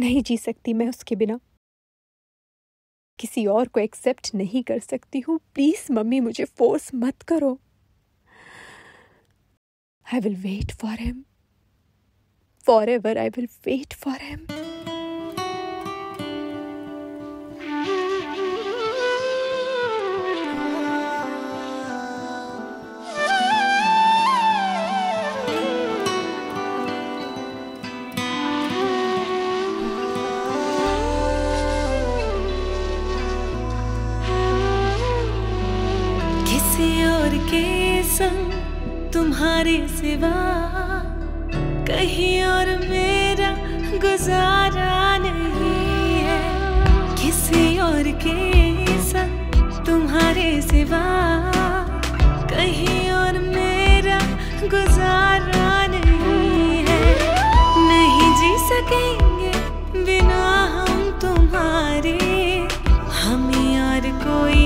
नहीं जी सकती मैं उसके बिना, किसी और को एक्सेप्ट नहीं कर सकती हूँ। प्लीज मम्मी मुझे फोर्स मत करो। I will wait for him, forever I will wait for him. के संग तुम्हारे सिवा कहीं और मेरा गुजारा नहीं है, किसी और के संग तुम्हारे सिवा कहीं और मेरा गुजारा नहीं है। नहीं जी सकेंगे बिना हम तुम्हारे, हमें और कोई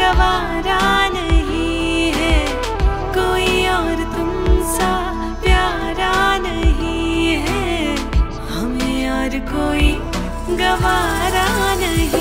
गवारा नहीं, कोई और तुमसा प्यारा नहीं है, हमें और कोई गवारा नहीं है।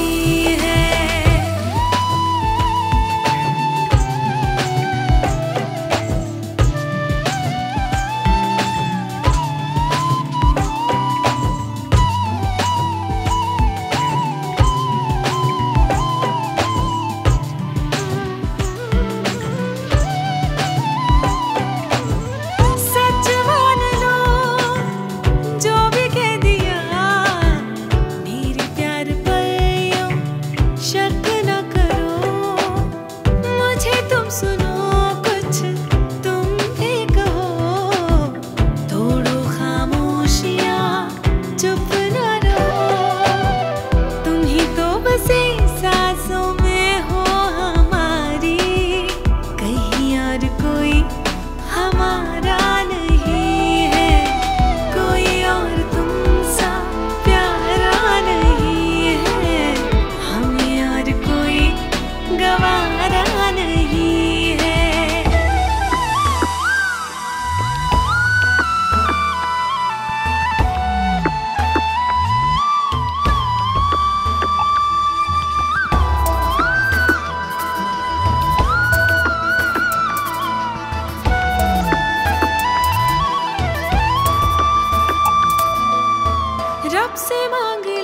रब से मांगे